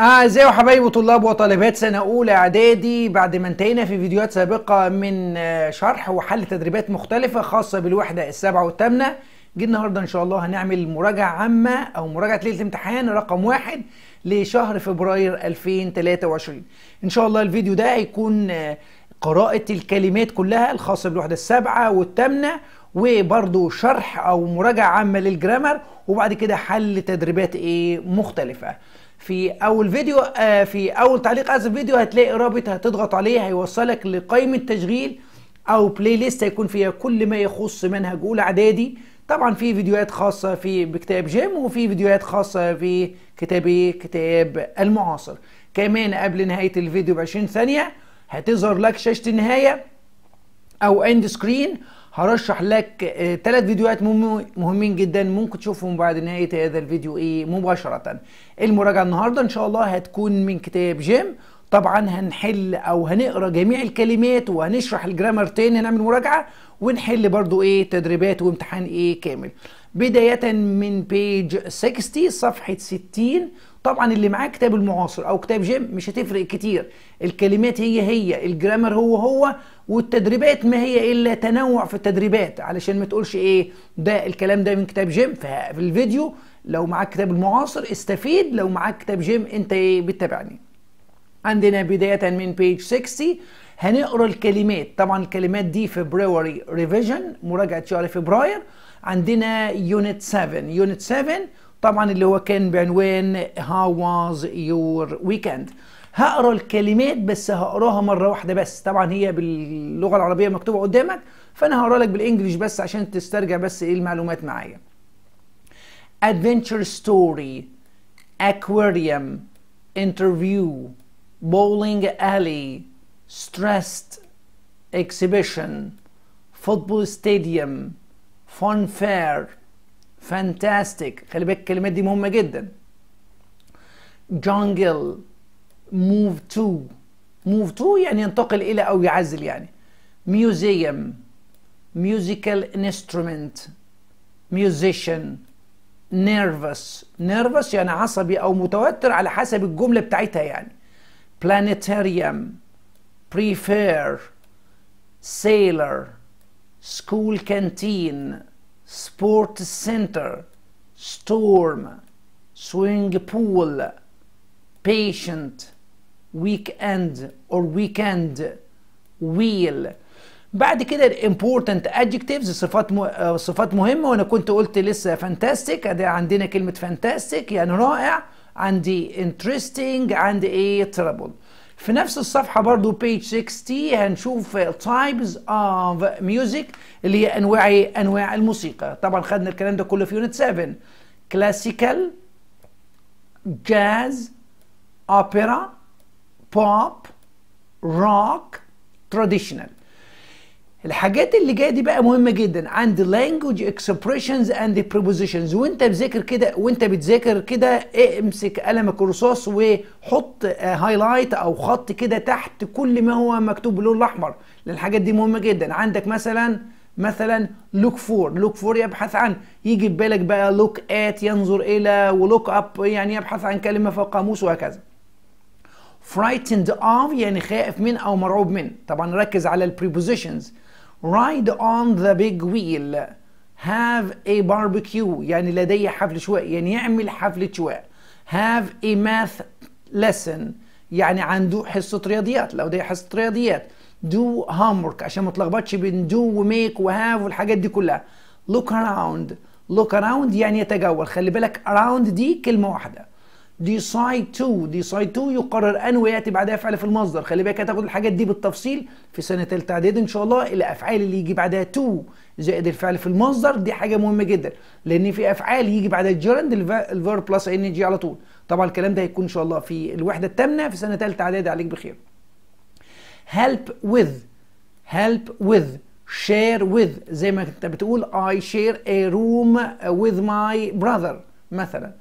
ازيكم حبايبي طلاب وطالبات سنه اولى اعدادي. بعد ما انتهينا في فيديوهات سابقه من شرح وحل تدريبات مختلفه خاصه بالوحده السابعه والثامنه، جينا النهارده ان شاء الله هنعمل مراجعه عامه او مراجعه ليله امتحان رقم 1 لشهر فبراير 2023. ان شاء الله الفيديو ده هيكون قراءه الكلمات كلها الخاصه بالوحده السابعه والثامنه، وبرضه شرح او مراجعه عامه للجرامر، وبعد كده حل تدريبات مختلفه. في اول تعليق هذا الفيديو هتلاقي رابط هتضغط عليه هيوصلك لقائمه تشغيل او بلاي ليست هيكون فيها كل ما يخص منهج اولى اعدادي. طبعا في فيديوهات خاصه بكتاب جيم، وفي فيديوهات خاصه في كتاب المعاصر. كمان قبل نهايه الفيديو ب 20 ثانيه هتظهر لك شاشه النهايه او اند سكرين، هرشح لك 3 فيديوهات مهمين جدا ممكن تشوفهم بعد نهاية هذا الفيديو مباشرة. المراجعة النهاردة ان شاء الله هتكون من كتاب جيم. طبعا هنحل او هنقرا جميع الكلمات وهنشرح الجرامر تاني، هنعمل مراجعة ونحل برضو تدريبات وامتحان كامل. بداية من بيج 60 صفحة 60. طبعا اللي معاه كتاب المعاصر او كتاب جيم مش هتفرق كتير، الكلمات هي الجرامر هو والتدريبات ما هي الا تنوع في التدريبات، علشان ما تقولش ده الكلام ده من كتاب جيم. ففي الفيديو لو معاك كتاب المعاصر استفيد، لو معاك كتاب جيم انت بتتابعني. عندنا بداية من بيج 60 هنقرا الكلمات. طبعا الكلمات دي فبراير ريفيجن، مراجعة شهر فبراير. عندنا يونت 7 طبعا اللي هو كان بعنوان How was your weekend. هقرا الكلمات بس هقراها مره واحده بس، طبعا هي باللغه العربيه مكتوبه قدامك، فانا هقرا لك بالانجلش بس عشان تسترجع بس المعلومات معايا. Adventure story, aquarium, interview, bowling alley, stressed, exhibition, football stadium, fun fair, فانتاستيك. خلي بالك الكلمات دي مهمة جدا. جانجل، موف تو يعني ينتقل إلى أو يعزل يعني. ميوزيوم، ميوزيكال انسترومنت، ميوزيشن، نيرفس يعني عصبي أو متوتر على حسب الجملة بتاعتها يعني. بلانيتاريوم، بريفير، سيلر، سكول كانتين، Sports Center, Storm, Swing Pool, Patient, Weekend or Weekend, Wheel. بعد كده ال Important Adjectives صفات مهمة، وأنا كنت قلت لسه Fantastic. عندنا كلمة Fantastic يعني رائع، عندي Interesting، عندي Trouble. في نفس الصفحة برضو page 60 هنشوف types of music اللي هي أنواع الموسيقى. طبعا خدنا الكلام ده كله في يونت 7. كلاسيكال، جاز، اوبرا، بوب، روك، تراديشنال. الحاجات اللي جايه دي بقى مهمه جدا، عند language expressions and prepositions. وانت بتذاكر كده امسك قلمك الرصاص وحط هايلايت او خط كده تحت كل ما هو مكتوب باللون الاحمر، لان الحاجات دي مهمه جدا. عندك مثلا look for يبحث عن، يجي في بالك بقى look at ينظر الى، و look up يعني يبحث عن كلمه في القاموس، وهكذا. frightened of يعني خائف من او مرعوب من. طبعا ركز على البريبوزيشنز. Ride on the big wheel, have a barbecue يعني لدي حفل شواء يعني يعمل حفلة شواء. have a math lesson يعني عنده حصة رياضيات، لو دي حصة رياضيات. do homework عشان ما تلخبطش بين do وميك وهاف والحاجات دي كلها. look around يعني يتجول، خلي بالك around دي كلمة واحدة. decide to يقرر ان وياتي بعدها فعل في المصدر، خلي بالك هتاخد الحاجات دي بالتفصيل في سنه ثالثه اعداد ان شاء الله. الافعال اللي يجي بعدها تو زائد الفعل في المصدر دي حاجه مهمه جدا، لان في افعال يجي بعدها الجيرند الفيرب بلس ان جي على طول. طبعا الكلام ده هيكون ان شاء الله في الوحده الثامنه في سنه ثالثه اعداد، عليك بخير. help with share with زي ما انت بتقول I share a room with my brother مثلا.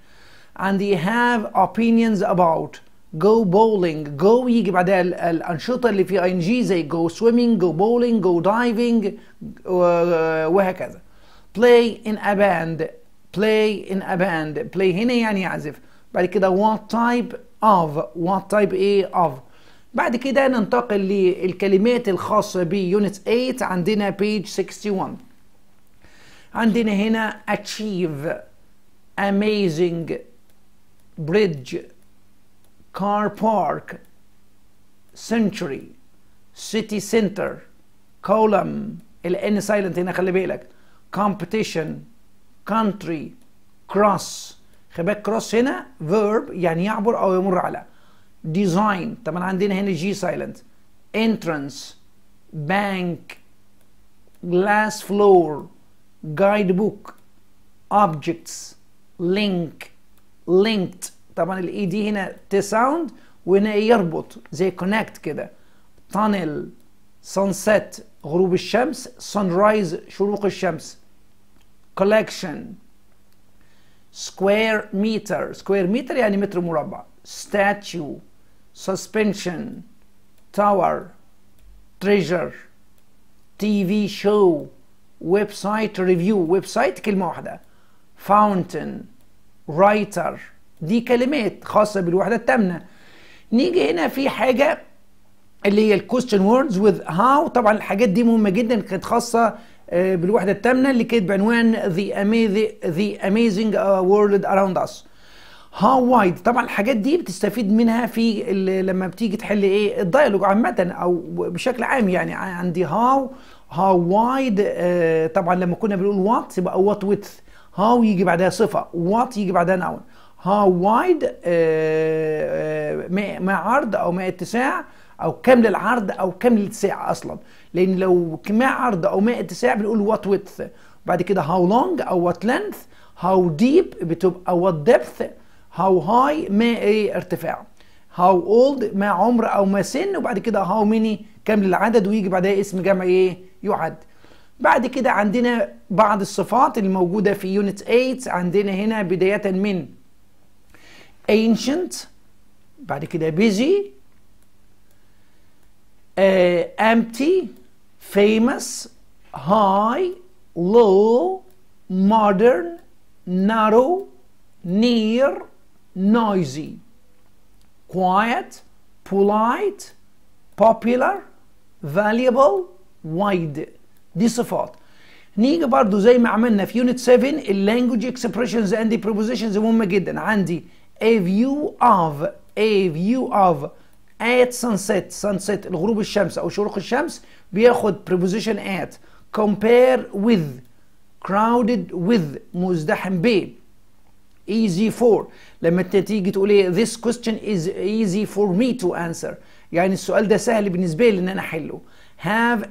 عندي have opinions about, go bowling. go يجي بعدها الأنشطة اللي في ing زي go swimming, go bowling, go diving وهكذا. play in a band. play هنا يعني يعزف. بعد كده what type of وتايب A of. بعد كده ننتقل للكلمات الخاصة بيونت 8. عندنا page 61. عندنا هنا achieve, amazing, bridge, car park, century, city center, column, الان silent هنا خلي بالك, competition, country, cross, خباك cross هنا verb يعني يعبر او يمر على, design طبعا عندنا هنا G silent, entrance, bank, glass floor, guidebook, objects, link, linked طبعا الاي دي هنا تساوند وهنا يربط زي connect كده, tunnel, sunset غروب الشمس, sunrise شروق الشمس, collection, square meter, square meter يعني متر مربع, statue, suspension, tower, treasure, TV show, website review, website كلمة واحدة, fountain, writer. دي كلمات خاصة بالوحدة الثامنة. نيجي هنا في حاجة اللي هي الكويستشن ووردز وذ هاو. طبعا الحاجات دي مهمة جدا, كانت خاصة بالوحدة الثامنة اللي كانت بعنوان The Amazing World Around Us. هاو وايد. طبعا الحاجات دي بتستفيد منها في لما بتيجي تحل ايه الديالوج عامة او بشكل عام. يعني عندي هاو وايد. طبعا لما كنا بنقول وات يبقى وات ويدث, هاو يجي بعدها صفة, وات يجي بعدها نون. هاو وايد ما عرض او ما اتساع او كم للعرض او كم للاتساع اصلا, لان لو ما عرض او ما اتساع بنقول وات ويدث, بعد كده هاو لونج او وات لينث, هاو ديب بتبقى وات ديبث, هاو هاي ما ايه ارتفاع, هاو اولد ما عمر او ما سن, وبعد كده هاو ميني كم للعدد ويجي بعدها اسم جمع ايه يعد. بعد كده عندنا بعض الصفات الموجوده في يونت 8. عندنا هنا بدايه من ancient, بعد كده busy, empty, famous, high, low, modern, narrow, near, noisy, quiet, polite, popular, valuable, wide. دي صفات. نيجي برضو زي ما عملنا في يونت 7 اللانجوج اكسبريشنز اند بروبوزيشنز مهمه جدا. عندي a view of at sunset الغروب الشمس او شروق الشمس, بياخد preposition at. compare with, crowded with مزدحم ب, easy for لما انت تيجي تقول ايه this question is easy for me to answer يعني السؤال ده سهل بالنسبه لي ان انا احله. have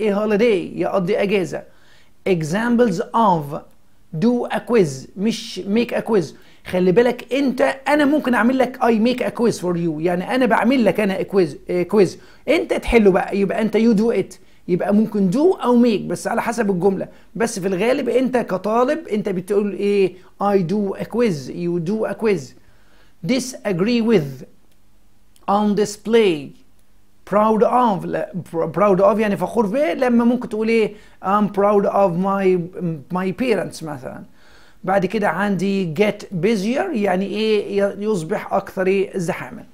a holiday يقضي اجازه. examples of, do a quiz مش make a quiz. خلي بالك انت, انا ممكن اعمل لك I make a quiz for you يعني انا بعمل لك انا quiz انت تحله بقى, يبقى انت you do it, يبقى ممكن do او make بس على حسب الجملة. بس في الغالب انت كطالب انت بتقول ايه I do a quiz, you do a quiz. disagree with, on display, proud of يعني فخور به, لما ممكن تقول ايه I'm proud of my parents مثلا. بعد كده عندي get busier يعني ايه يصبح اكثر ايه زحاما.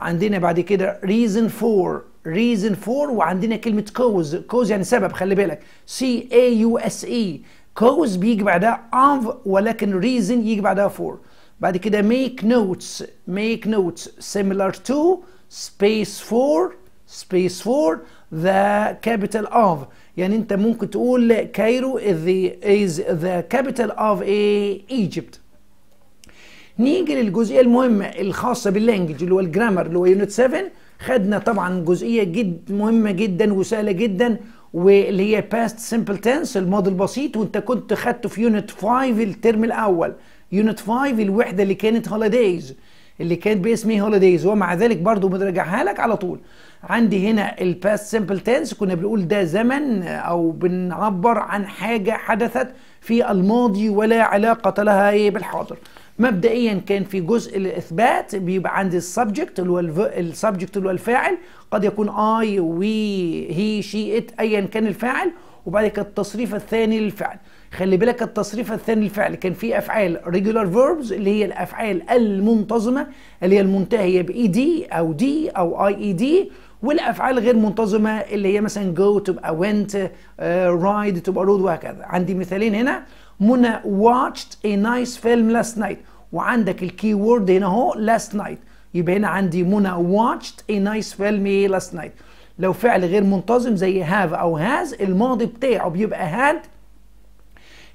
عندنا بعد كده reason for وعندنا كلمه cause يعني سبب. خلي بالك cause cause بيجي بعدها of, ولكن reason يجي بعدها for. بعد كده make notes similar to space for the capital of يعني انت ممكن تقول كايرو is the capital of Egypt. نيجي للجزئيه المهمه الخاصه باللانجوج اللي هو الجرامر اللي هو يونت 7. خدنا طبعا جزئيه مهمه جدا وسهله جدا واللي هي past simple tense الماضي البسيط, وانت كنت خدته في يونت 5 الترم الاول. يونت 5 الوحده اللي كانت holidays اللي كانت باسمه holidays, ومع ذلك برضو بنرجعها لك على طول. عندي هنا الباست سمبل تنس كنا بنقول ده زمن او بنعبر عن حاجه حدثت في الماضي ولا علاقه لها ايه بالحاضر. مبدئيا كان في جزء الاثبات بيبقى عندي السبجكت اللي هو الفاعل, قد يكون اي وي هي شي ات ايا كان الفاعل, وبعد كده التصريف الثاني للفعل. خلي بالك التصريف الثاني الفعل كان فيه افعال regular verbs اللي هي الافعال المنتظمه اللي هي المنتهيه ب ed او d او ied، والافعال غير منتظمه اللي هي مثلا go تبقى went، ride تبقى rode، وهكذا. عندي مثالين هنا، منى watched a nice film last night، وعندك الكي وورد هنا اهو last night، يبقى هنا عندي منى watched a nice film last night. لو فعل غير منتظم زي have او has الماضي بتاعه بيبقى had.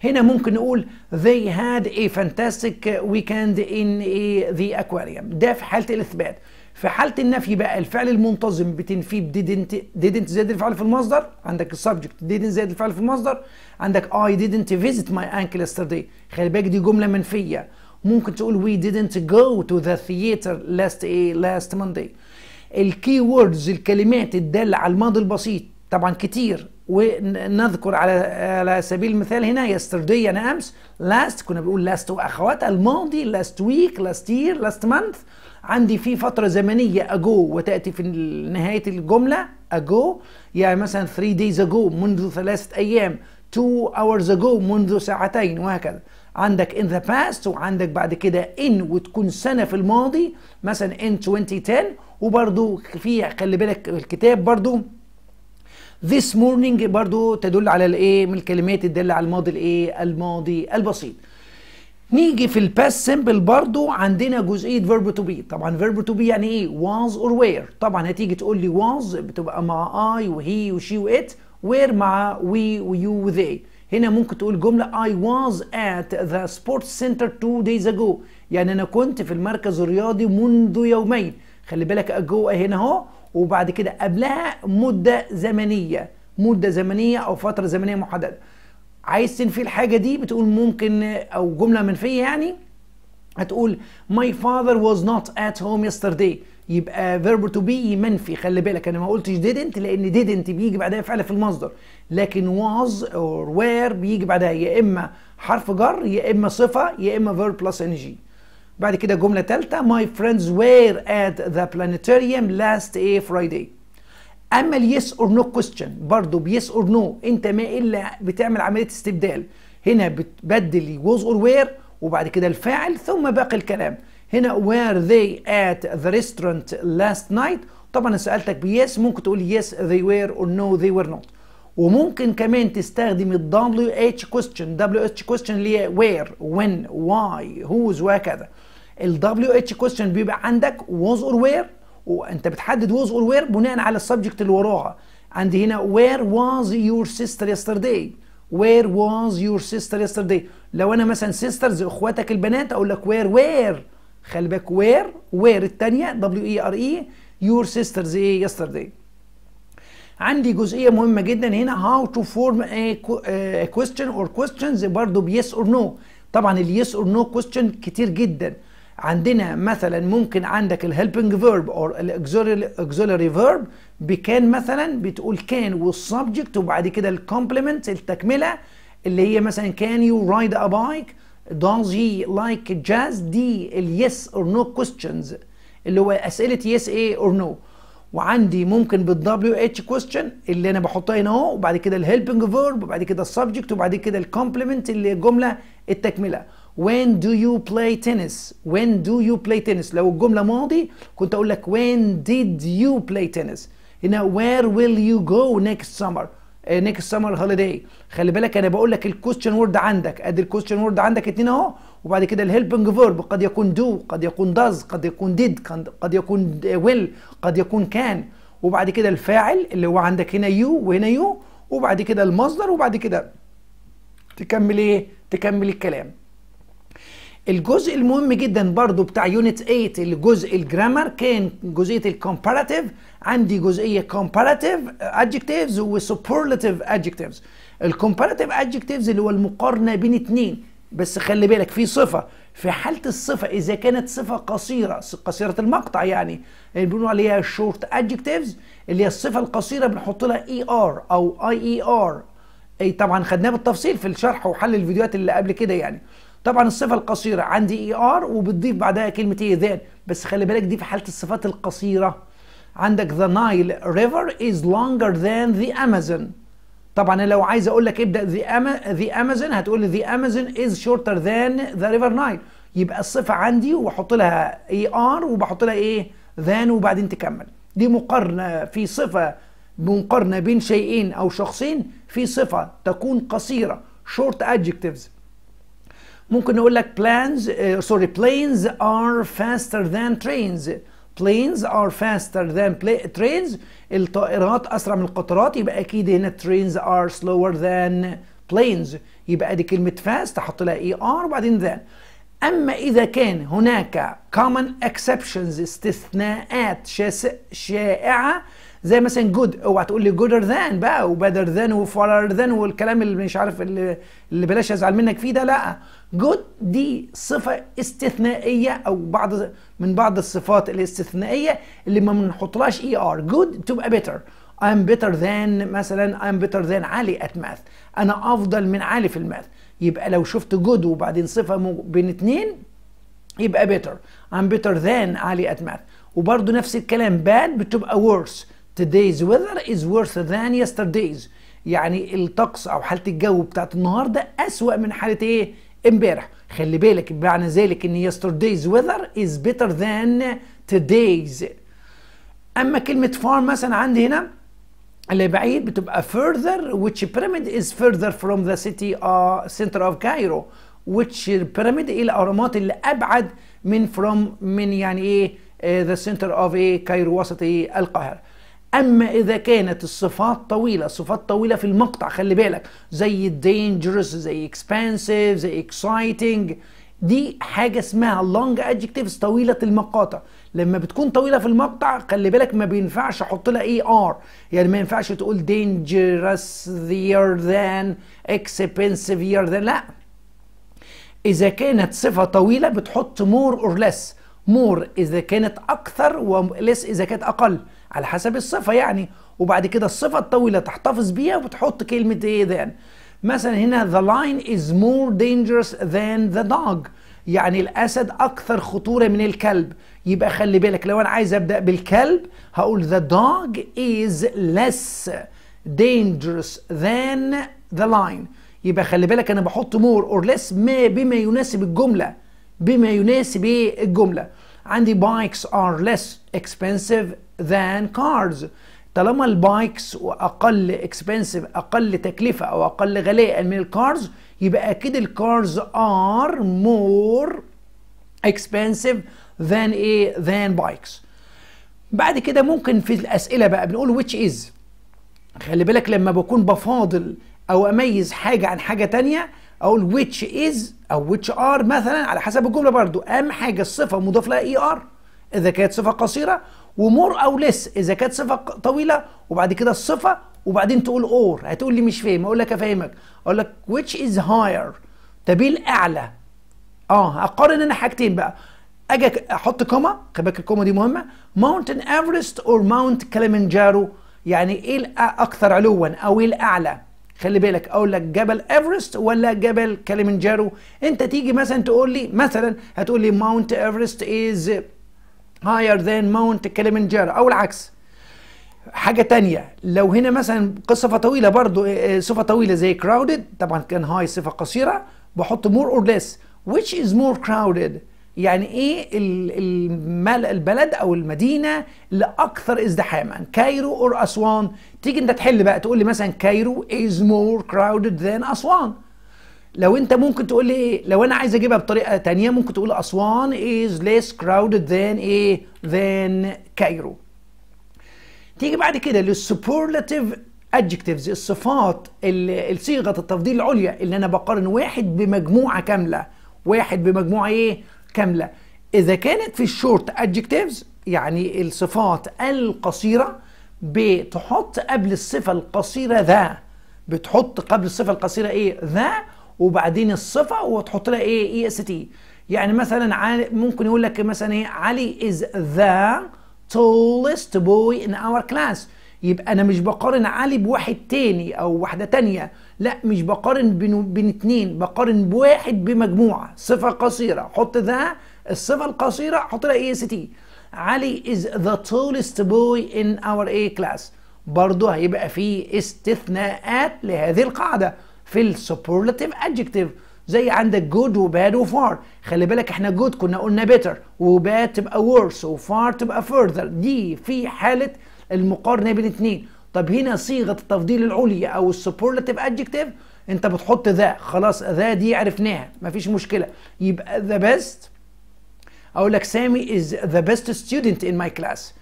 هنا ممكن نقول they had a fantastic weekend in the aquarium، ده في حالة الإثبات. في حالة النفي بقى الفعل المنتظم بتنفيه ب didn't زائد الفعل في المصدر، عندك السبجكت didn't زائد الفعل في المصدر، عندك I didn't visit my uncle yesterday، خلي بالك دي جملة منفية. ممكن تقول we didn't go to the theater last Monday. الكي ووردز الكلمات الدالة على الماضي البسيط طبعا كتير، ونذكر على سبيل المثال هنا yesterday يعني امس، last كنا بنقول last واخواتها، الماضي last week last year last month. عندي في فتره زمنيه ago وتاتي في نهايه الجمله ago، يعني مثلا 3 days ago منذ 3 ايام، 2 hours ago منذ ساعتين، وهكذا. عندك in the past، وعندك بعد كده in وتكون سنه في الماضي مثلا in 2010. وبرده في خلي بالك الكتاب برده this morning برضو تدل على الايه من الكلمات الداله على الماضي الايه الماضي البسيط. نيجي في الباست سمبل برضو عندنا جزئيه verb to be. طبعا verb to be يعني ايه was or were. طبعا هتيجي تقول لي was بتبقى مع I وهي وشي وات، were مع we ويو وذي. هنا ممكن تقول جمله I was at the sports center 2 days ago، يعني انا كنت في المركز الرياضي منذ يومين. خلي بالك ago هنا اهو، وبعد كده قبلها مدة زمنية أو فترة زمنية محددة. عايز تنفي الحاجة دي بتقول ممكن، أو جملة منفية يعني هتقول my father was not at home yesterday، يبقى verb to be منفي. خلي بالك أنا ما قلتش didn't لأن didn't بيجي بعدها فعل في المصدر، لكن was or were بيجي بعدها يا إما حرف جر يا إما صفة يا إما verb plus ing. بعد كده جملة ثالثة my friends were at the planetarium last Friday. أما ال yes or no question برضه ب yes or no أنت ما إلا بتعمل عملية استبدال، هنا بتبدل was or were وبعد كده الفاعل ثم باقي الكلام. هنا were they at the restaurant last night، طبعا أنا سألتك ب yes ممكن تقول yes they were or no they were not. وممكن كمان تستخدم ال WH question اللي هي where when why whose وهكذا. ال WH question بيبقى عندك was or where، وانت بتحدد was or where بناء على السبجكت اللي وراها. عندي هنا where was your sister yesterday، where was your sister yesterday. لو انا مثلا sisters اخواتك البنات اقول لك where، خلي بالك where الثانيه were your sisters yesterday. عندي جزئية مهمة جدا هنا how to form a question or questions برضو ب yes or no. طبعا ال yes or no question كتير جدا. عندنا مثلا ممكن عندك ال helping verb or ال auxiliary verb بكان مثلا، بتقول كان والsubject وبعد كده ال complement التكملة اللي هي مثلا can you ride a bike، does he like jazz. دي ال yes or no questions اللي هو أسئلة yes or no. وعندي ممكن بالدبليو اتش كويستشن اللي انا بحطها هنا اهو، وبعد كده الهيلبنج فيرب وبعد كده السبجكت وبعد كده الكومبلمنت اللي هي الجمله التكمله. وين دو يو بلاي تنس، وين دو يو بلاي تنس. لو الجمله ماضي كنت اقول لك وين ديد يو بلاي تنس. هنا وير ويل يو جو نيكست سمر، نيكست سمر هوليداي. خلي بالك انا بقول لك الكويستشن وورد عندك، ادي الكويستشن وورد عندك اتنين اهو، وبعد كده الهيلبنج فيرب قد يكون دو قد يكون داز قد يكون ديد قد يكون ويل قد يكون كان، وبعد كده الفاعل اللي هو عندك هنا يو وهنا يو، وبعد كده المصدر وبعد كده تكمل ايه تكمل الكلام. الجزء المهم جدا برضو بتاع يونت 8 الجزء الجرامر كان جزئيه الكومباراتيف. عندي جزئيه كومباراتيف ادجكتيفز وسوبرلاتيف ادجكتيفز. الكومباراتيف ادجكتيفز اللي هو المقارنه بين اتنين، بس خلي بالك في صفه، في حاله الصفه اذا كانت صفه قصيره المقطع يعني بنقول عليها شورت ادجكتيفز، اللي هي الصفه القصيره بنحط لها اي ار او اي ار. اي طبعا خدناه بالتفصيل في الشرح وحل الفيديوهات اللي قبل كده يعني. طبعا الصفه القصيره عندي اي ار وبتضيف بعدها كلمه ايه ذات، بس خلي بالك دي في حاله الصفات القصيره. عندك the Nile river is longer than the Amazon، طبعا لو عايز اقول لك ابدا ذا امازون هتقول لي ذا امازون از شورتر ذان ذا ريفر نايل، يبقى الصفه عندي وبحط لها اي ار وبحط لها ايه ذان وبعدين تكمل. دي مقارنه في صفه، مقارنه بين شيئين او شخصين في صفه تكون قصيره short adjectives. ممكن نقول لك planes are faster than trains. planes are faster than trains. الطائرات أسرع من القطارات، يبقى أكيد هنا trains are slower than planes، يبقى دي كلمة fast أحط لها اي ار وبعدين ذان. أما إذا كان هناك common exceptions استثناءات شائعة زي مثلا good، اوعى تقول لي gooder than بقى وbetter than وfarer than والكلام اللي مش عارف اللي بلاش ازعل منك فيه ده، لا good دي صفة استثنائية او بعض الصفات الاستثنائية اللي ما بنحطلهاش er. good تبقى better، I'm better than مثلا I'm better than علي at math، انا افضل من علي في الماث، يبقى لو شفت good وبعدين صفة بين اتنين يبقى better، I'm better than علي at math. وبرضه نفس الكلام bad بتبقى worse، Today's weather is worse than yesterday's، يعني الطقس أو حالة الجو بتاعت النهاردة أسوأ من حالة إيه؟ إمبارح. خلي بالك بمعنى ذلك إن yesterday's weather is better than today's. أما كلمة far مثلا عندي هنا اللي بعيد بتبقى further، which pyramid is further from the city center of Cairo، which pyramid إيه الأهرامات اللي أبعد من يعني إيه the center of إيه كايرو وسط إيه القاهرة. أما إذا كانت الصفات طويلة، صفات طويلة في المقطع خلي بالك زي dangerous زي expensive زي exciting، دي حاجة اسمها long adjectives طويلة المقاطع. لما بتكون طويلة في المقطع خلي بالك ما بينفعش أحط لها اي ار، يعني ما ينفعش تقول dangerous year than expensive year than، لا. إذا كانت صفة طويلة بتحط more or less، more إذا كانت أكثر ولس إذا كانت أقل على حسب الصفة يعني، وبعد كده الصفة الطويلة تحتفظ بيها وبتحط كلمة ايه ذان. مثلا هنا the lion is more dangerous than the dog، يعني الأسد أكثر خطورة من الكلب، يبقى خلي بالك لو أنا عايز أبدأ بالكلب هقول the dog is less dangerous than the lion، يبقى خلي بالك أنا بحط more or less ما بما يناسب الجملة، بما يناسب ايه الجملة. عندي bikes are less expensive than cars، طالما البايكس واقل اكسبنسيف اقل تكلفه او اقل غلاء من الكارز، يبقى اكيد الكارز ار مور اكسبنسيف ذان ايه ذان بايكس. بعد كده ممكن في الاسئله بقى بنقول ويتش از، خلي بالك لما بكون بفاضل او اميز حاجه عن حاجه تانية اقول ويتش از او ويتش ار مثلا على حسب الجمله، برضو اهم حاجه الصفه مضاف لها اي ار اذا كانت صفه قصيره، ومور او لس اذا كانت صفه طويله، وبعد كده الصفه وبعدين تقول اور. هتقول لي مش فاهم، اقول لك افهمك، اقول لك which is higher، طب ايه الاعلى؟ اقارن انا حاجتين بقى، اجي احط كوما، خلي بالك الكوما دي مهمه، mountain everest or mount kilimanjaro، يعني ايه الاكثر علوا او ايه الاعلى؟ خلي بالك اقول لك جبل ايفرست ولا جبل كليمنجارو. انت تيجي مثلا تقول لي ماونت ايفرست از higher than Mount Kilimanjaro أو العكس. حاجة تانية لو هنا مثلا صفة طويلة، برضو صفة طويلة زي crowded، طبعا كان هاي صفة قصيرة، بحط more or less which is more crowded، يعني ايه البلد أو المدينة لأكثر ازدحاما، كايرو or أسوان. تيجي انت تحل بقى تقول لي مثلا كايرو is more crowded than أسوان. لو انت ممكن تقول لي ايه، لو انا عايز اجيبها بطريقه ثانيه ممكن تقول اسوان is less crowded than ايه than كايرو. تيجي بعد كده للسوبرلاتيف ادجكتيفز، الصفات الصيغه التفضيل العليا اللي انا بقارن واحد بمجموعه كامله، واحد بمجموعه ايه كامله. اذا كانت في الشورت ادجكتيفز يعني الصفات القصيره بتحط قبل الصفه القصيره ذا، بتحط قبل الصفه القصيره ايه ذا وبعدين الصفه وتحط لها ايه اي اس تي. يعني مثلا ممكن يقول لك مثلا ايه علي is the tallest boy in our class، يبقى انا مش بقارن علي بواحد تاني او واحده تانيه، لا مش بقارن بين اتنين، بقارن بواحد بمجموعه. صفه قصيره حط ذا، الصفه القصيره حط لها اي اس تي، علي is the tallest boy in our class، برضه هيبقى فيه استثناءات لهذه القاعده في السوبرلاتيف ادجكتيف، زي عندك جود وباد وفار. خلي بالك احنا جود كنا قلنا بيتر، وباد تبقى ورث، وفار تبقى فيرذر، دي في حاله المقارنه بين الاثنين. طب هنا صيغه التفضيل العليا او السوبرلاتيف ادجكتيف انت بتحط ذا، خلاص ذا دي عرفناها مفيش مشكله. يبقى ذا بيست، اقول لك سامي از ذا بيست ستودنت ان ماي كلاس،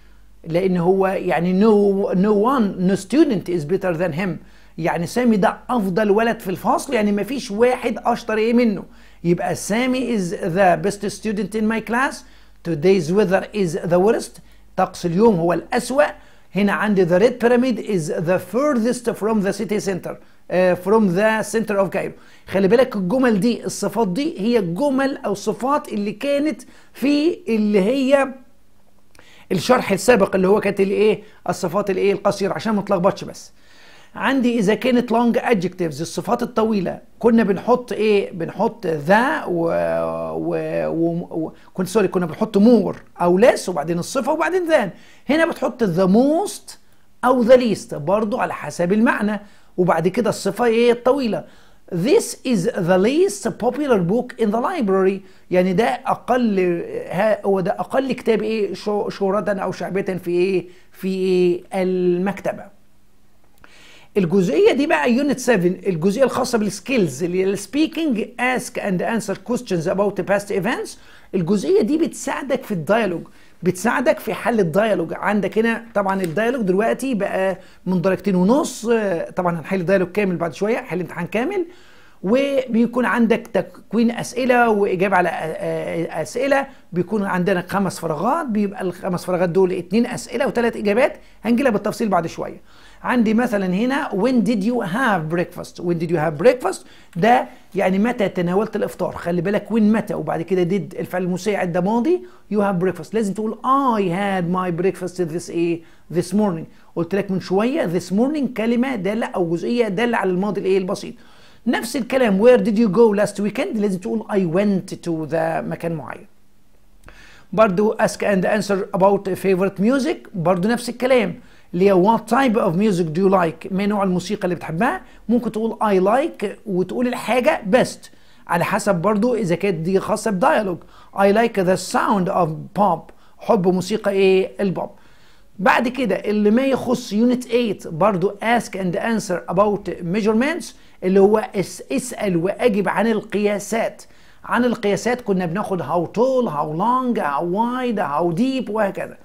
لان هو يعني نو ستودنت از بيتر ذان هيم، يعني سامي ده افضل ولد في الفصل، يعني مفيش واحد اشطر منه. يبقى سامي از ذا بيست ستودنت ان ماي كلاس، تودايز ويذر از ذا ورست، طقس اليوم هو الاسوأ. هنا عندي the red pyramid is the furthest from the city center from the center of Cairo. خلي بالك الجمل دي، الصفات دي هي الجمل او الصفات اللي كانت في اللي هي الشرح السابق، اللي هو كانت الايه الصفات الايه القصيره، عشان ما تلخبطش. بس عندي اذا كانت long adjectives الصفات الطويله كنا بنحط ايه، بنحط ذا و كنت سوري كنا بنحط مور او less وبعدين الصفه وبعدين ذان. هنا بتحط the most او the least برضه على حسب المعنى، وبعد كده الصفه ايه الطويله. This is the least popular book in the library، يعني ده اقل، هو ده اقل كتاب ايه شهرة او شعبيه في ايه في ايه المكتبه. الجزئيه دي بقى يونت 7، الجزئيه الخاصه بالسكيلز اللي هي السبيكنج، اسك اند انسر كويستشنز اباوت باست ايفنتس. الجزئيه دي بتساعدك في الديالوج، بتساعدك في حل الديالوج. عندك هنا طبعا الديالوج دلوقتي بقى من درجتين ونص، طبعا هنحل ديالوج كامل بعد شويه، حل امتحان كامل، وبيكون عندك تكوين اسئله واجابه على اسئله. بيكون عندنا 5 فراغات، بيبقى ال5 فراغات دول 2 اسئله و3 اجابات، هنجي لها بالتفصيل بعد شويه. عندي مثلا هنا when did you have breakfast، when did you have breakfast ده يعني متى تناولت الافطار. خلي بالك when متى، وبعد كده did الفعل المساعد ده ماضي، you have breakfast لازم تقول I had my breakfast this morning. قلت لك من شويه this morning كلمه داله او جزئيه داله على الماضي الايه البسيط. نفس الكلام where did you go last weekend لازم تقول I went to the مكان معين. برضو ask and answer about favorite music، برضو نفس الكلام اللي هي what type of music do you like، ما نوع الموسيقى اللي بتحبها. ممكن تقول I like وتقول الحاجة best على حسب برضو إذا كانت دي خاصة بديالوج. I like the sound of pop، حب موسيقى إيه البوب. بعد كده اللي ما يخص يونت 8 برضو ask and answer about measurements، اللي هو اسأل وأجب عن القياسات. عن القياسات كنا بناخد how tall how long how wide how deep وهكذا.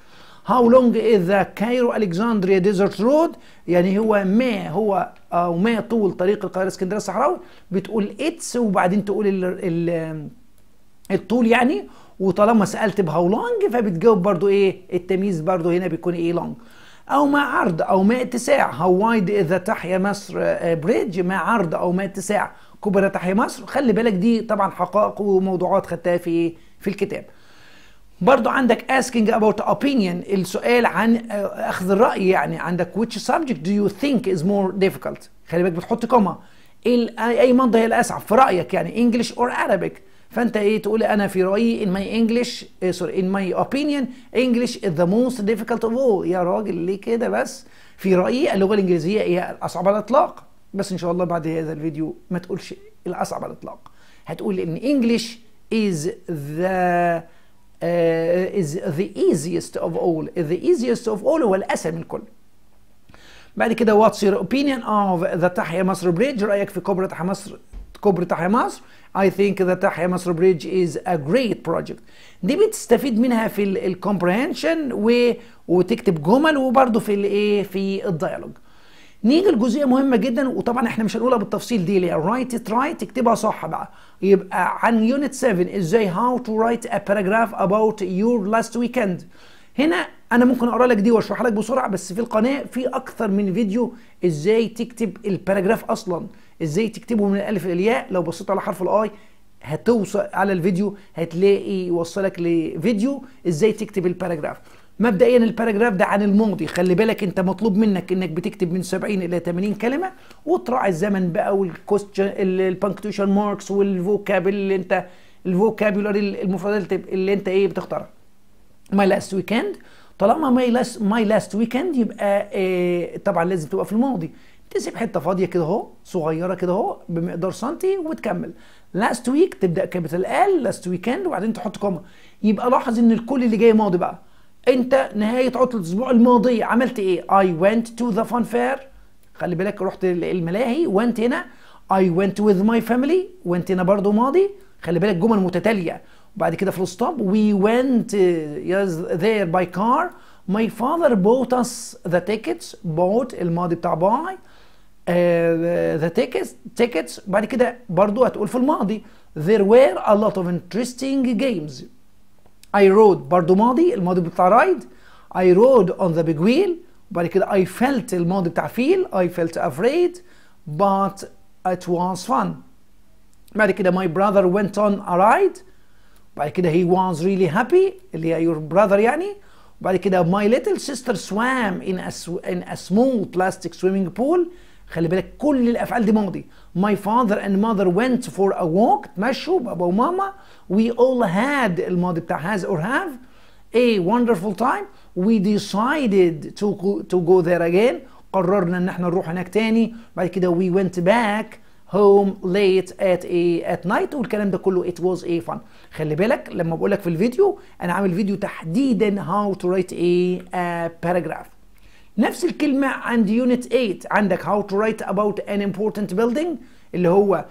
How long is the Cairo Alexandria Desert Road، يعني هو ما هو أو ما طول طريق القاهرة اسكندرية الصحراوي. بتقول اتس وبعدين تقول الطول يعني، وطالما سألت بهاو لونج فبتجاوب برضو ايه التمييز برضو هنا بيكون ايه لونج. أو ما عرض أو ما اتساع، how wide is the تحيا مصر بريدج، ما عرض أو ما اتساع كبرى تحيا مصر. خلي بالك دي طبعا حقائق وموضوعات خدتها في الكتاب. برضو عندك asking about opinion، السؤال عن أخذ الرأي. يعني عندك which subject do you think is more difficult، خلي بالك بتحط كومة، أي مادة هي الأصعب في رأيك، يعني English or Arabic. فأنت إيه تقول أنا في رأيي in my opinion English is the most difficult of all. يا راجل ليه كده بس، في رأيي اللغة الإنجليزية هي الأصعب على الإطلاق. بس إن شاء الله بعد هذا الفيديو ما تقولش الأصعب على الإطلاق، هتقول إن English is the easiest of all. The easiest of all هو الأسهل من الكل. بعد كده what's your opinion of the تحيا مصر bridge، رأيك في كوبري تحيا مصر. I think the تحيا مصر bridge is a great project. دي بتستفيد منها في الcomprehension وتكتب جمل، وبرضه في الايه في الديالوج. نيجي لجزئيه مهمه جدا، وطبعا احنا مش هنقولها بالتفصيل دي اللي هي write it right، اكتبها صح بقى. يبقى عن يونت 7 ازاي how to write a paragraph about your last weekend. هنا انا ممكن اقرا لك دي واشرح لك بسرعه، بس في القناه في اكثر من فيديو ازاي تكتب الباراجراف اصلا، ازاي تكتبه من الالف للياء. لو بصيت على حرف الاي هتوصل على الفيديو، هتلاقي يوصلك لفيديو ازاي تكتب الباراجراف. مبدئيا الباراجراف ده عن الماضي، خلي بالك انت مطلوب منك انك بتكتب من 70 الى 80 كلمه، وتراعي الزمن بقى والكويستشن البنكتويشن ماركس والفوكاب اللي انت الفوكابيولاري المفردات اللي انت ايه بتختارها. ماي لاست ويكند طالما ماي لاست ويكند يبقى طبعا لازم تبقى في الماضي. تسيب حته فاضيه كده اهو صغيره كده اهو بمقدار سنتي وتكمل لاست ويك، تبدا كابيتال ال لاست ويكند وبعدين تحط كومه. يبقى لاحظ ان الكل اللي جاي ماضي بقى. انت نهايه عطله الاسبوع الماضيه عملت ايه؟ اي ونت تو ذا فان فير، خلي بالك رحت الملاهي. ونت هنا اي ونت وذ ماي فاميلي، ونت هنا برضه ماضي، خلي بالك جمل متتاليه. وبعد كده في الستوب وي ونت ذير باي كار، ماي فاذر بوت اس ذا تيكتس، بوت الماضي بتاع باي ذا تيكتس. بعد كده برضه هتقول في الماضي there were a lot of interesting games. I rode برضه ماضي، الماضي بتاع ride. I rode on the big wheel. بعد كده I felt الماضي بتاع feel. I felt afraid but it was fun. بعد كده my brother went on a ride. بعد كده he was really happy اللي هي your brother يعني. بعد كده my little sister swam in a small plastic swimming pool. خلي بالك كل الافعال دي ماضي. My father and mother went for a walk، تمشوا بابا وماما. We all had الماضي بتاع has or have. A wonderful time. We decided to go there again، قررنا ان احنا نروح هناك تاني. بعد كده we went back home late at night، والكلام ده كله it was a fun. خلي بالك لما بقول لك في الفيديو انا عامل فيديو تحديدا how to write a paragraph. نفس الكلمة عند يونت 8، عندك how to write about an important building اللي هو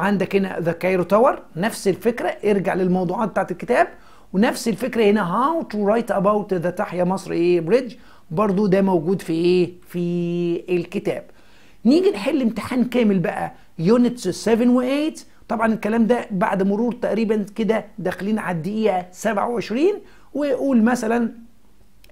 عندك هنا the Cairo Tower. نفس الفكرة، ارجع للموضوعات بتاعت الكتاب. ونفس الفكرة هنا how to write about the تحيا مصر bridge، برضو ده موجود في في الكتاب. نيجي نحل امتحان كامل بقى يونت 7 و 8. طبعا الكلام ده بعد مرور تقريبا كده داخلين على الدقيقة 27، ويقول مثلا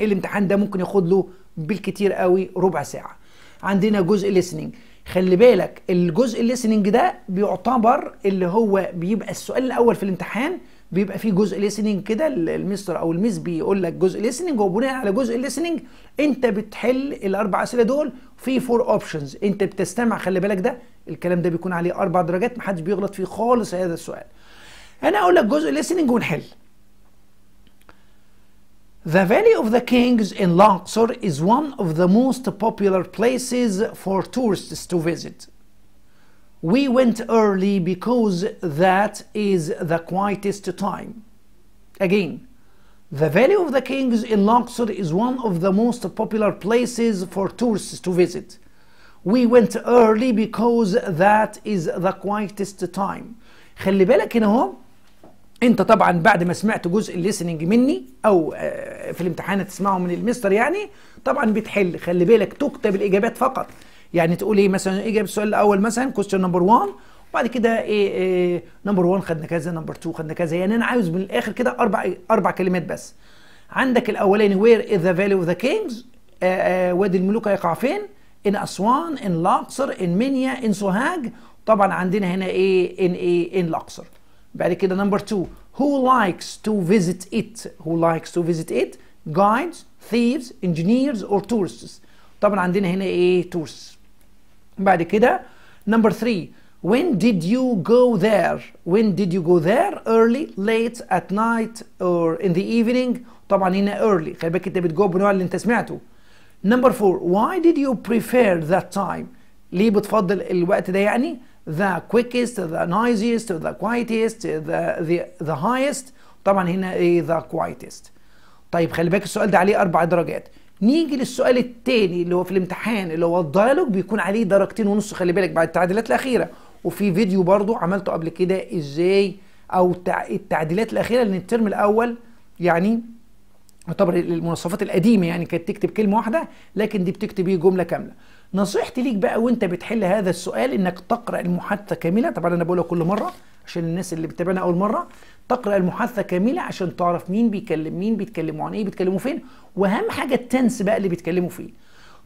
الامتحان ده ممكن ياخد له بالكتير قوي ربع ساعه. عندنا جزء ليسننج، خلي بالك الجزء الليسننج ده بيعتبر اللي هو بيبقى السؤال الاول في الامتحان، بيبقى فيه جزء ليسننج كده، المستر او الميس بيقول لك جزء ليسننج، وبناء على جزء الليسننج انت بتحل الاربع اسئله دول في 4 اوبشنز. انت بتستمع، خلي بالك ده الكلام ده بيكون عليه 4 درجات، محدش بيغلط فيه خالص هذا السؤال. انا اقول لك جزء ليسننج ونحل. The Valley of the Kings in Luxor is one of the most popular places for tourists to visit. We went early because that is the quietest time. Again, the Valley of the Kings in Luxor is one of the most popular places for tourists to visit. We went early because that is the quietest time. خلي بالك هنا اهو، انت طبعا بعد ما سمعت جزء الليسننج مني او في الامتحان هتسمعه من المستر يعني، طبعا بتحل. خلي بالك تكتب الاجابات فقط، يعني تقول ايه مثلا اجابه السؤال الاول مثلا كويستشن نمبر 1، وبعد كده ايه نمبر 1 خدنا كذا، نمبر 2 خدنا كذا. يعني انا عاوز من الاخر كده اربع كلمات بس. عندك الاولاني وير از ذا فالي اوف ذا كينجز، وادي الملوك هيقع فين؟ ان اسوان، ان لاقصر، ان منيا، ان سوهاج. طبعا عندنا هنا ايه ان لاقصر. بعد كده نمبر 2 who likes to visit it، who likes to visit it guides, thieves, engineers or tourists. طبعا عندنا هنا ايه tourists. بعد كده نمبر 3 when did you go there، when did you go there early late at night or in the evening. طبعا هنا early، خلي بالك انت بتجاوب بنوع اللي انت سمعته. نمبر 4 why did you prefer that time، ليه بتفضل الوقت ده يعني the quickest, the noisiest, the quietest, the highest. طبعا هنا the quietest. طيب خلي بالك السؤال ده عليه 4 درجات. نيجي للسؤال الثاني اللي هو في الامتحان اللي هو الديالوج، بيكون عليه 2.5 درجة. خلي بالك بعد التعديلات الاخيره، وفي فيديو برضو عملته قبل كده ازاي او التعديلات الاخيره، لان الترم الاول يعني يعتبر المنصفات القديمه يعني كانت تكتب كلمه واحده، لكن دي بتكتب ايه جمله كامله. نصيحتي ليك بقى وانت بتحل هذا السؤال انك تقرا المحادثه كامله. طبعا انا بقولها كل مره عشان الناس اللي بتتابعنا اول مره، تقرا المحادثه كامله عشان تعرف مين بيكلم مين، بيتكلموا عن ايه، بيتكلموا فين، واهم حاجه التنس بقى اللي بيتكلموا فيه.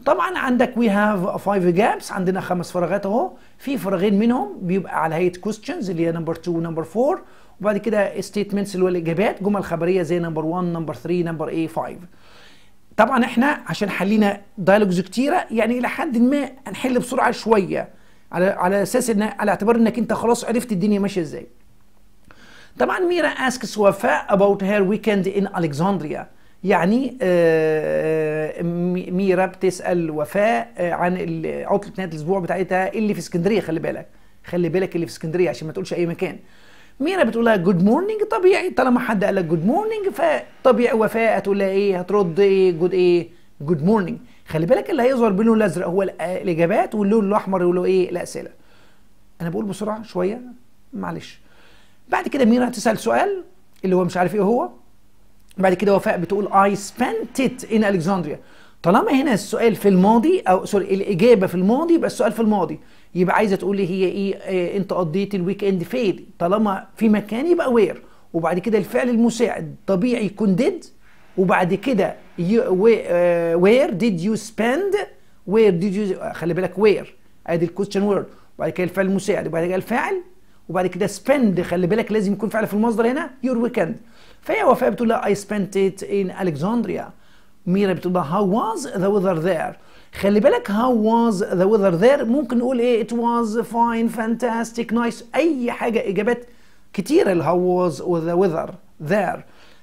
طبعا عندك وي هاف 5 gaps، عندنا 5 فراغات اهو، في فراغين منهم بيبقى على هيئه كويستشنز اللي هي نمبر 2 ونمبر 4، وبعد كده ستيتمنتس اللي هو الاجابات، جمل خبريه زي نمبر 1 نمبر 3 نمبر 5. طبعا احنا عشان حلينا دايلوجز كتيره يعني الى حد ما هنحل بسرعه شويه، على اساس ان على اعتبار انك انت خلاص عرفت الدنيا ماشيه ازاي. طبعا ميرا asks وفاء about her weekend in Alexandria. يعني ميرا بتسال وفاء عن عطله نهايه الاسبوع بتاعتها اللي في اسكندريه. خلي بالك اللي في اسكندريه عشان ما تقولش اي مكان. ميرا بتقول لها جود مورنينج، طبيعي طالما حد قال لك جود مورنينج فطبيعي. وفاء هتقول لها ايه؟ هترد ايه؟ جود مورنينج. خلي بالك اللي هيظهر باللون الازرق هو الاجابات، واللون الاحمر هو ايه؟ الاسئله. انا بقول بسرعه شويه معلش. بعد كده ميرا هتسال سؤال اللي هو مش عارف ايه هو. بعد كده وفاء بتقول I spent it in Alexandria. طالما هنا السؤال في الماضي او سوري الاجابه في الماضي يبقى السؤال في الماضي، يبقى عايزه تقول لي هي ايه؟ انت قضيت الويك اند فين؟ طالما في مكان يبقى وير. وبعد كده الفعل المساعد طبيعي يكون did، وبعد كده where did you spend، where did you، خلي بالك where ادي الكويستشن وورد، وبعد كده الفعل المساعد، وبعد كده الفاعل، وبعد كده spend خلي بالك لازم يكون فعل في المصدر هنا your weekend. فهي وفاء بتقول لها I spent it in Alexandria. ميرا بتقول لها how was the weather there. خلي بالك how was the weather there ممكن نقول ايه؟ it was fine fantastic nice، اي حاجه اجابات كتيره ال how was the weather there.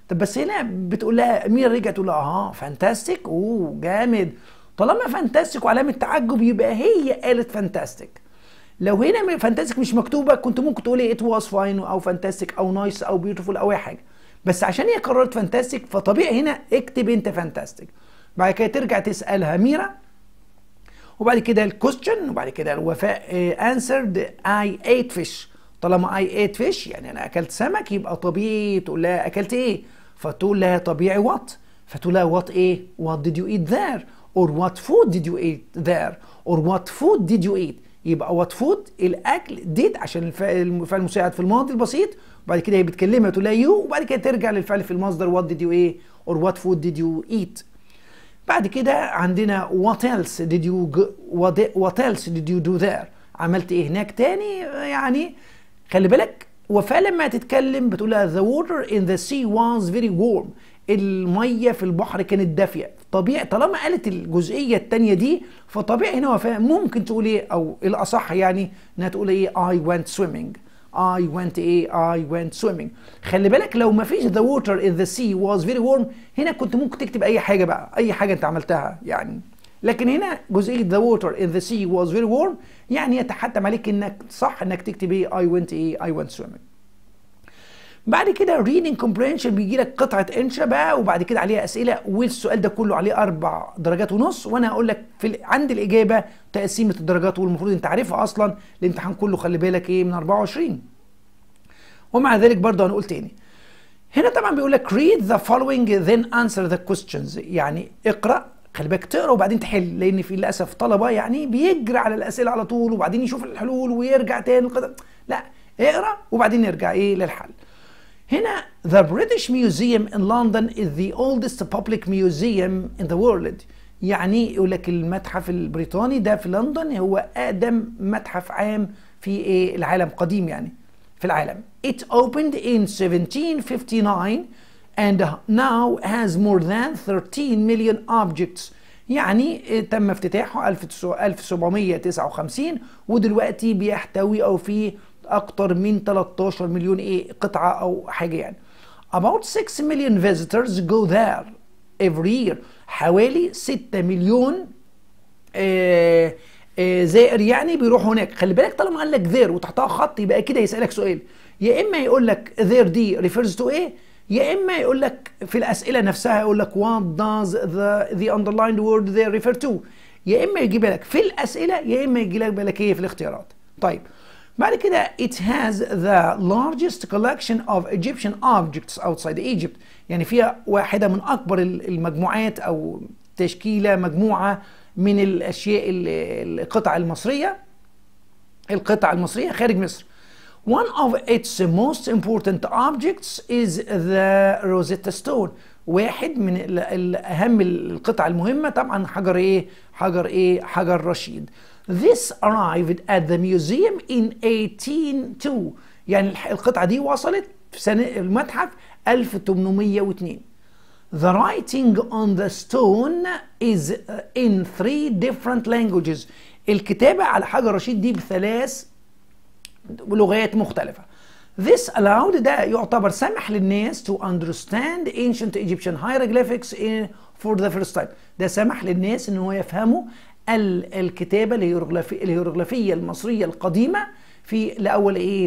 طب بس هنا بتقول لها ميرا رجعت تقول لها fantastic، اوه جامد. طالما fantastic وعلامه تعجب يبقى هي قالت fantastic. لو هنا فانتاستيك مش مكتوبه كنت ممكن تقول ايه؟ ات واز فاين او فانتاستيك او نايس او بيوتيفول او اي حاجه، بس عشان هي قررت فانتاستيك فطبيعي هنا اكتب انت فانتاستيك. بعد كده ترجع تسالها ميرا، وبعد كده الكويستشن، وبعد كده الوفاء انسرد اي ايت فيش. طالما اي ايت فيش يعني انا اكلت سمك يبقى طبيعي تقول لها اكلت ايه؟ فتقول لها طبيعي وات، فتقول لها وات ايه؟ وات ديد يو ايت ذير، اور وات فود ديد يو ايت ذير، اور وات فود ديد يو ايت. يبقى وات فود الاكل، ديت عشان الفعل المساعد في الماضي البسيط، وبعد كده هي بتكلمها تقول لها يو، وبعد كده ترجع للفعل في المصدر وات ديد يو ايه؟ اور وات فود ديد يو ايت. بعد كده عندنا وات ايلس ديد يو، وات ايلس ديد يو دو ذير، عملت ايه هناك تاني؟ يعني خلي بالك وفاء لما تتكلم بتقول لها ذا ووتر ان ذا سي واز فيري وورم، الميه في البحر كانت دافيه. طبيعي طالما قالت الجزئيه الثانيه دي فطبيعي هنا وفاء ممكن تقول ايه، او الاصح يعني انها تقول ايه؟ اي ونت سويمنج. اي ونت ايه؟ اي ونت سويمنج. خلي بالك لو ما فيش ذا ووتر ان ذا سي واز فيري وورم هنا كنت ممكن تكتب اي حاجه بقى، اي حاجه انت عملتها يعني، لكن هنا جزئيه ذا ووتر ان ذا سي واز فيري وورم يعني يتحتم عليك انك صح انك تكتب ايه؟ اي ونت ايه؟ اي ونت سويمنج. بعد كده reading comprehension بيجي لك قطعه انشا بقى، وبعد كده عليها اسئله، والسؤال ده كله عليه 4 درجات ونص، وانا هقول لك عند الاجابه تقسيمه الدرجات، والمفروض انت عارفها اصلا الامتحان كله خلي بالك ايه من 24. ومع ذلك برضه هنقول تاني هنا طبعا بيقول لك read the following then answer the questions، يعني اقرا خلي بالك تقرا وبعدين تحل، لان في للاسف طلبه يعني بيجري على الاسئله على طول وبعدين يشوف الحلول ويرجع تاني لا اقرا وبعدين يرجع ايه للحل. هنا The British Museum in London is the oldest public museum in the world، يعني يقول لك المتحف البريطاني ده في لندن هو أقدم متحف عام في إيه العالم، قديم يعني في العالم. It opened in 1759 and now has more than 13 million objects، يعني تم افتتاحه 1759 ودلوقتي بيحتوي أو فيه أكتر من 13 مليون إيه قطعة أو حاجة يعني. About 6 million visitors go there every year، حوالي 6 مليون زائر يعني بيروحوا هناك. خلي بالك طالما قال لك there وتحتها خط يبقى كده هيسألك سؤال، يا إما يقول لك there دي refers to إيه، يا إما يقول لك في الأسئلة نفسها يقول لك what does the underlined word there refer to، يا إما يجيب لك في الأسئلة يا إما يجيب لك إيه في الاختيارات. طيب بعد كده it has the largest collection of Egyptian objects outside Egypt، يعني فيها واحدة من أكبر المجموعات أو تشكيلة مجموعة من الأشياء القطع المصرية خارج مصر. One of its most important objects is the Rosetta Stone، واحد من أهم القطع المهمة طبعا حجر رشيد. This arrived at the museum in 1802، يعني القطعة دي وصلت في سنة المتحف 1802. The writing on the stone is in 3 different languages، الكتابة على حجر رشيد دي ب3 لغات مختلفة. This allowed ده يعتبر سمح للناس to understand ancient Egyptian hieroglyphics for the first time. ده سمح للناس ان هو يفهموا الكتابه الهيروغليفيه المصريه القديمه في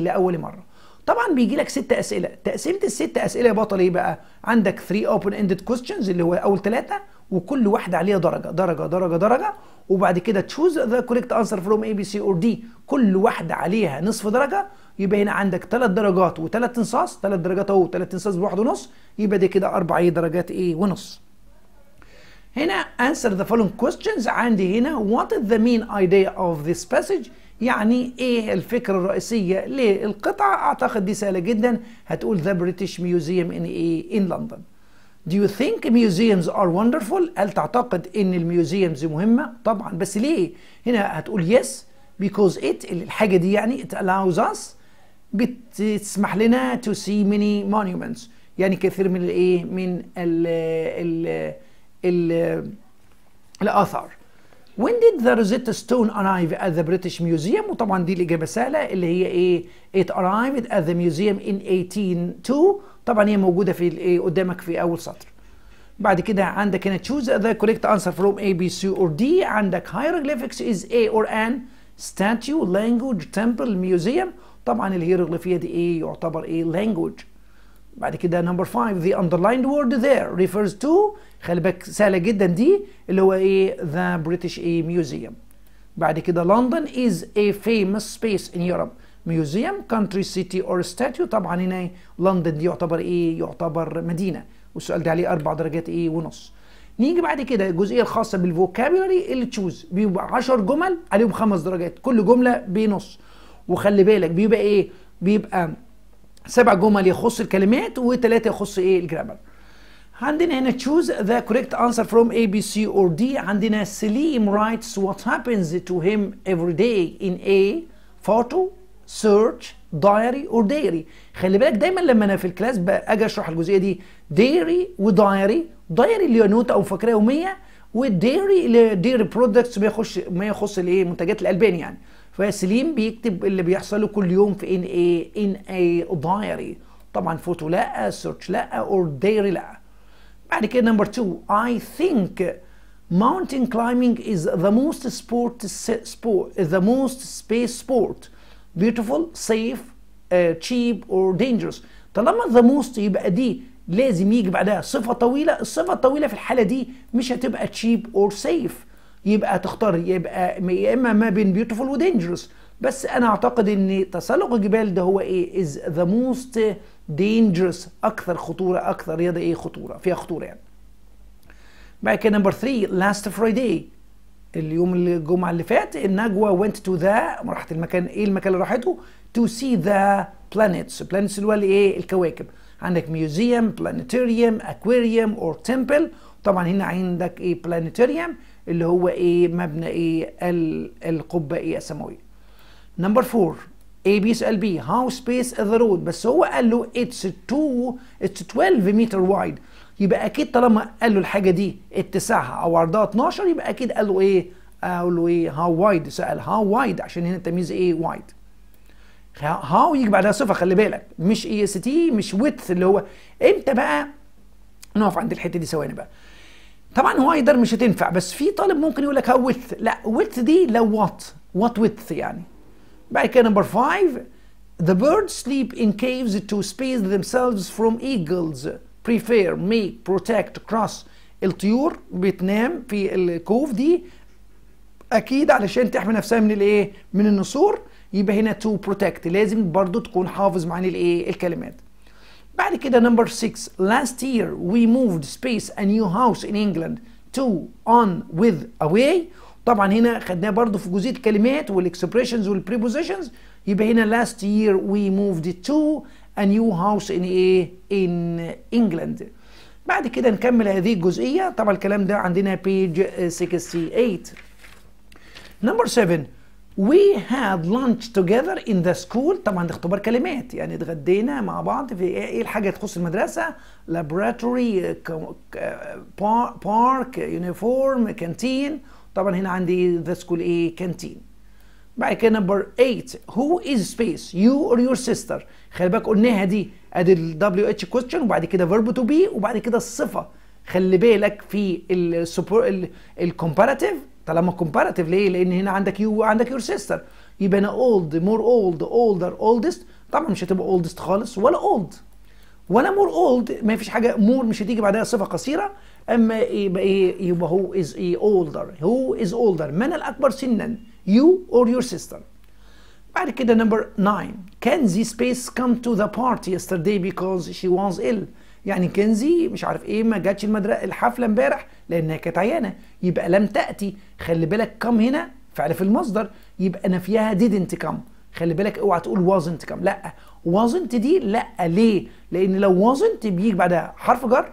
لاول مره. طبعا بيجي لك 6 اسئله، تقسيمه ال6 اسئله يا بطل ايه بقى؟ عندك 3 open ended questions اللي هو اول 3 وكل واحده عليها درجه درجه درجه درجه، وبعد كده تشوز ذا كوريكت انسر فروم اي بي سي اور دي، كل واحده عليها نصف درجه، يبقى هنا عندك 3 درجات و3 تنصاص، 3 درجات اهو و3 تنصاص ب1.5، يبقى ده كده 4 درجات ونص. هنا answer the following questions، عندي هنا what is the main idea of this passage، يعني ايه الفكرة الرئيسية للقطعة؟ اعتقد دي سهلة جدا، هتقول the British Museum in London. Do you think museums are wonderful؟ هل تعتقد ان الميوزيومز مهمة؟ طبعا، بس ليه؟ هنا هتقول yes because it الحاجة دي يعني it allows us، بتسمح لنا to see many monuments، يعني كثير من الايه؟ من الآثار. When did the Rosetta Stone arrive at the British Museum؟ وطبعا دي الإجابة سهلة اللي هي إيه؟ It arrived at the museum in 1802، طبعا هي موجودة في الإيه قدامك في أول سطر. بعد كده عندك هنا choose the correct answer from A, B, C or D، عندك hieroglyphics is A or an statue, language, temple, museum، طبعا الهيروغليفية دي إيه؟ يعتبر إيه؟ language. بعد كده نمبر 5 the underlined word there refers to، خلي بالك سهله جدا دي اللي هو ايه the British museum. بعد كده London is a famous space in Europe، museum, country, city or statue، طبعا هنا لندن دي يعتبر ايه؟ يعتبر مدينه، والسؤال ده عليه 4 درجات ونص. نيجي بعد كده الجزئيه الخاصه بالفوكابيولري اللي تشوز، بيبقى 10 جمل عليهم 5 درجات، كل جمله بنص، وخلي بالك بيبقى ايه؟ بيبقى 7 جمل يخص الكلمات و3 يخص الجرامر. عندنا هنا choose the correct answer from A, B, C or D، عندنا Selim writes what happens to him every day in a photo, search, diary or diary. خلي بالك دايما لما انا في الكلاس اجي اشرح الجزئيه دي diary ودايري، diary اللي هي نوت او فكره يوميه، والديري اللي ديري برودكتس ما يخص منتجات الالبان يعني. فسليم بيكتب اللي بيحصل له كل يوم في ان ايه ان اي دايري، طبعا فوتو لا، سيرش لا، اور دايري لا. بعد كده نمبر 2 I think mountain climbing is the most space sport beautiful safe cheap or dangerous. طالما the most يبقى دي لازم يجي بعدها صفة طويلة، الصفة الطويلة في الحالة دي مش هتبقى cheap or safe، يبقى تختار يبقى يا اما ما بين بيوتيفول ودينجرس، بس انا اعتقد ان تسلق الجبال ده هو is the most dangerous، اكثر خطوره، اكثر رياضه خطوره، فيها خطوره يعني. بعد كده نمبر 3 last Friday اليوم الجمعه اللي فات النجوى went to the، راحت المكان، ايه المكان اللي راحته؟ to see the planets، planets اللي هو الكواكب، عندك museum, planetarium, aquarium or temple، طبعا هنا عندك planetarium اللي هو مبنى القبه السماويه. نمبر 4 A B سأل B how space is the road، بس هو قال له it's 12 متر وايد، يبقى اكيد طالما قال له الحاجه دي اتساعها او عرضها 12 يبقى اكيد قال له قال له how wide، سأل how wide عشان هنا التمييز wide، how يجي بعدها صفه، خلي بالك مش est مش width اللي هو امتى بقى. نقف عند الحته دي ثواني بقى. طبعا هو ايدر مش هتنفع، بس في طالب ممكن يقول لك width، لا width دي لو what width يعني. بعد كده نمبر 5 the birds sleep in caves to space themselves from eagles prefer make protect cross. الطيور بتنام في الكوف دي اكيد علشان تحمي نفسها من من النسور، يبقى هنا to protect لازم برضو تكون حافظ معاني الكلمات. بعد كده نمبر 6 last year we moved space a new house in England to on with away، طبعا هنا خدناه برضو في جزئيه الكلمات والاكسبريشنز والبريبوزيشنز، يبقى هنا last year we moved to a new house in in England. بعد كده نكمل هذه الجزئيه، طبعا الكلام ده عندنا page 68. نمبر 7 We had lunch together in the school، طبعا ده اختبار كلمات يعني اتغدينا مع بعض في ايه الحاجه تخص المدرسه، laboratory park uniform canteen، طبعا هنا عندي the school canteen. بعد كده نمبر 8 who is space you or your sister. خلي بالك قلناها دي ادي ال WH question وبعد كده verb to be وبعد كده الصفه. خلي بالك في الكومباراتيف طالما كومباراتيف ليه؟ لان هنا عندك you وعندك your sister يبقى انا old more old older oldest. طبعا مش هتبقى oldest خالص ولا old ولا more old، ما فيش حاجه more مش هتيجي بعدها صفه قصيره. اما يبقى ايه؟ يبقى هو از ايه اولدر، هو از اولدر من الاكبر سنا يو اور يور سيستر. بعد كده نمبر 9 كنزي سبيس كم تو ذا بارتي يسترداي بيكوز شي واز ill. يعني كنزي مش عارف ايه ما جاتش الحفله امبارح لانها كانت عيانه، يبقى لم تاتي. خلي بالك كم هنا فعل في المصدر يبقى نفيها didn't come. خلي بالك اوعى تقول wasn't come، لا wasn't دي لا. ليه؟ لان لو wasn't بيجي بعدها حرف جر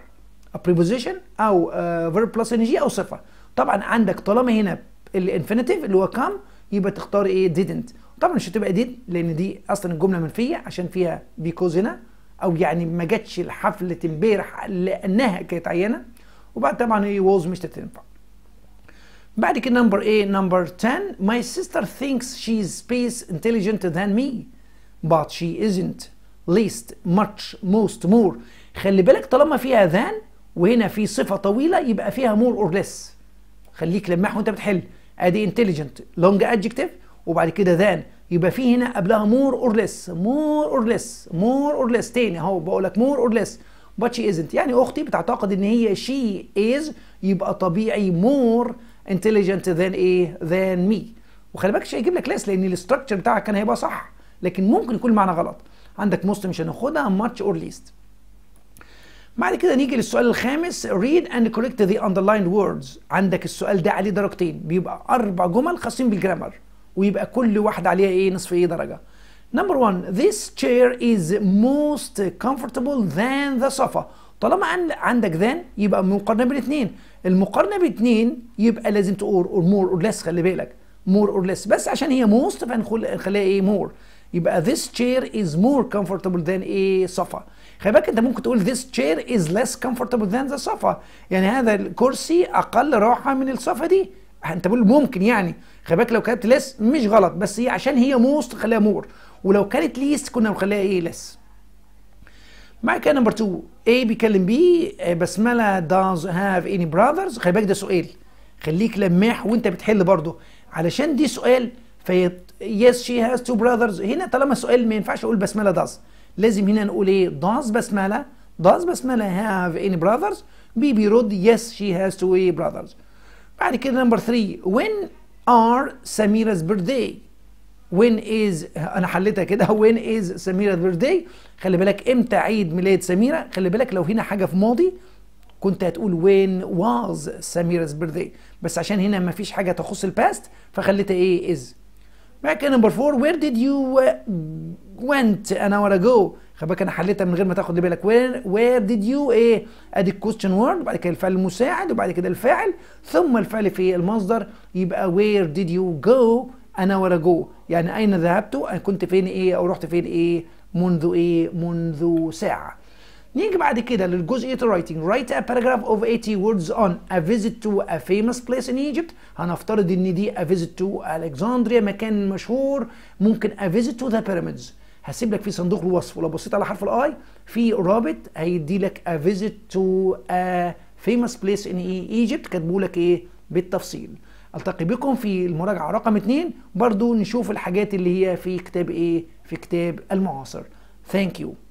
preposition او verb plus ing او صفه. طبعا عندك طالما هنا الانفينيتيف اللي هو come يبقى تختار ايه؟ didn't. طبعا مش هتبقى did لان دي اصلا الجمله منفيه عشان فيها because هنا او يعني ما جاتش الحفله امبارح لانها كانت عيانه. وبعد طبعا ايه was مش هتنفع. بعد كده نمبر ايه؟ نمبر 10 my sister thinks she is space intelligent than me but she isn't least much most more. خلي بالك طالما فيها than وهنا في صفة طويلة يبقى فيها مور اور ليس. خليك لماح وانت بتحل. ادي انتليجنت لونج ادجكتيف وبعد كده ذان يبقى في هنا قبلها مور اور ليس مور اور ليس مور اور ليس تاني اهو بقول لك مور اور ليس بات شي ازنت. يعني اختي بتعتقد ان هي شي از يبقى طبيعي مور انتليجنت ذان ايه؟ ذان مي. وخلي بالك مش هيجيب لك ليس لان الاستراكشر بتاعك كان هيبقى صح لكن ممكن يكون معنى غلط. عندك موست مش هناخدها ماتش اور ليست. بعد كده نيجي للسؤال الخامس read and correct the underlined words. عندك السؤال ده عليه درجتين، بيبقى 4 جمل خاصين بالجرامر ويبقى كل واحده عليها ايه؟ نصف ايه درجه. نمبر 1 this chair is most comfortable than the sofa. طالما عندك than يبقى مقارنه بين اثنين، المقارنه بين اثنين يبقى لازم تقول or more or less. خلي بالك more or less بس عشان هي most فنخليها ايه؟ more. يبقى this chair is more comfortable than a sofa. خلي بالك انت ممكن تقول this chair is less comfortable than the sofa، يعني هذا الكرسي اقل راحه من الصفه دي. انت بقول ممكن يعني خلي بالك لو كتبت less مش غلط بس هي عشان هي most خليها more، ولو كانت least كنا بنخليها ايه؟ less. مع كده نمبر 2 A بيكلم B بسمله does have any brothers. خلي بالك ده سؤال، خليك لماح وانت بتحل برضه علشان دي سؤال. في yes she has two brothers هنا طالما سؤال ما ينفعش اقول بسمله does، لازم هنا نقول ايه؟ does بسمله have any brothers. بي بيرد yes she has two brothers. بعد كده نمبر 3 when are Samira's birthday. when is انا حليتها كده when is Samira's birthday. خلي بالك امتى عيد ميلاد سميرة. خلي بالك لو هنا حاجه في ماضي كنت هتقول when was Samira's birthday بس عشان هنا ما فيش حاجه تخص الباست فخليتها ايه؟ is. بعد كده نمبر 4 وير ديد يو went an hour ago. خلي بالك انا حليتها من غير ما تاخد بالك وير ديد يو ايه؟ ادي الكويستشن وورد وبعد كده الفعل المساعد وبعد كده الفاعل ثم الفعل في المصدر يبقى وير ديد يو جو an hour ago. يعني اين ذهبت؟ كنت فين ايه؟ او رحت فين ايه؟ منذ ايه؟ منذ ساعه. نيجي بعد كده للجزئيه الرايتنج write a paragraph of 80 words on a visit to a famous place in Egypt. هنفترض ان دي a visit to Alexandria مكان مشهور، ممكن a visit to the pyramids. هسيب لك في صندوق الوصف ولو بصيت على حرف الاي في رابط هيدي لك a visit to a famous place in Egypt كاتبه لك ايه بالتفصيل. التقي بكم في المراجعه رقم 2 برضو نشوف الحاجات اللي هي في كتاب ايه؟ في كتاب المعاصر. ثانك يو.